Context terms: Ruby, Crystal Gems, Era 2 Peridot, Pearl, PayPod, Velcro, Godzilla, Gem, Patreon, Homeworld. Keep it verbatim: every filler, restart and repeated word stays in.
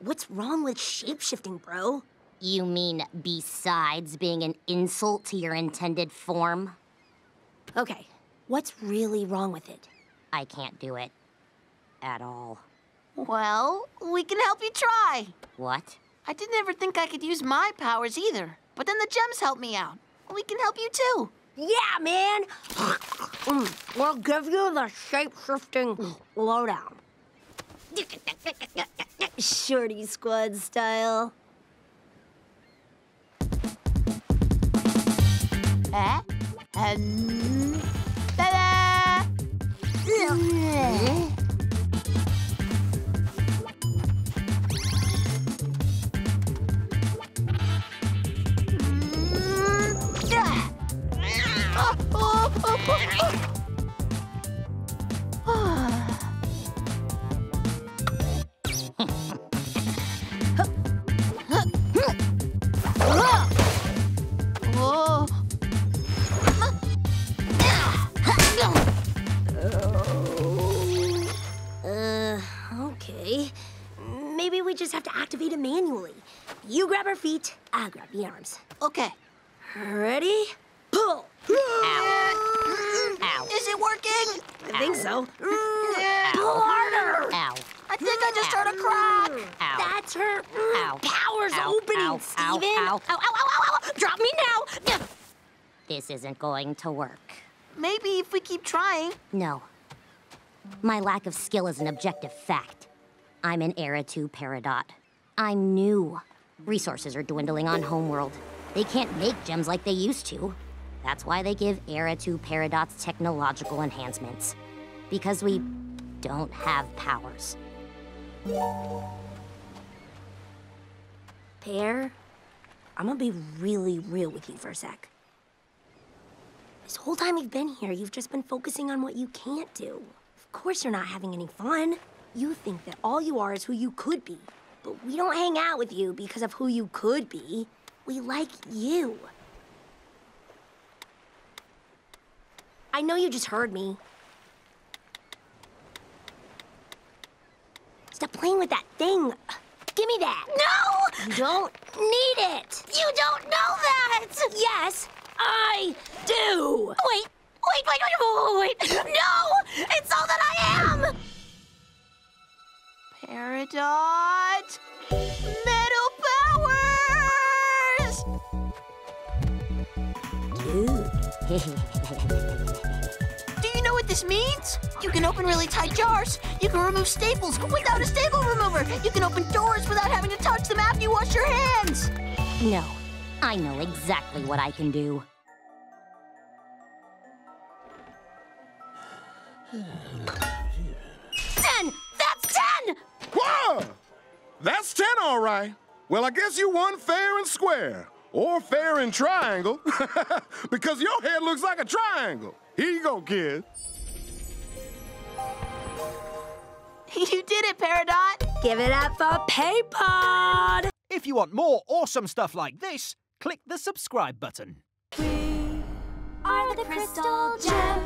What's wrong with shapeshifting, bro? You mean besides being an insult to your intended form? Okay, what's really wrong with it? I can't do it. At all. Well, we can help you try. What? I didn't ever think I could use my powers either. But then the gems helped me out. We can help you too. Yeah, man! Mm, we'll give you the shape-shifting lowdown. Shorty Squad style. Uh, um, ta-da! Uh. Uh, okay. Maybe we just have to activate it manually. You grab our feet, I grab the arms. Okay. Ready? Pull! Ow. Ow. Is it working? I Ow. think so. Ow. Pull harder! Ow. I think I just Ow. heard a crack! Ow. That's her Ow. powers Ow. opening, Ow. Steven! Ow. Ow. Ow. Ow. Ow. Ow! Drop me now! This isn't going to work. Maybe if we keep trying. No. My lack of skill is an objective fact. I'm an Era two Peridot. I'm new. Resources are dwindling on Homeworld. They can't make gems like they used to. That's why they give Era two Peridot's technological enhancements. Because we don't have powers. Pear, I'm gonna be really real with you for a sec. This whole time you've been here, you've just been focusing on what you can't do. Of course you're not having any fun. You think that all you are is who you could be. But we don't hang out with you because of who you could be. We like you. I know you just heard me. Stop playing with that thing. Give me that. No! You don't need it. You don't know that! Yes, I do. Wait, wait, wait, wait, wait, wait. No! It's all that I am! Peridot! Metal powers! Dude. This means you can open really tight jars, you can remove staples without a staple remover, you can open doors without having to touch them after you wash your hands. No, I know exactly what I can do. ten! That's ten! Whoa! That's ten, all right. Well, I guess you won fair and square, or fair and triangle, because your head looks like a triangle. Here you go, kid. You did it, Peridot! Give it up for PayPod! If you want more awesome stuff like this, click the subscribe button. We are the Crystal Gems.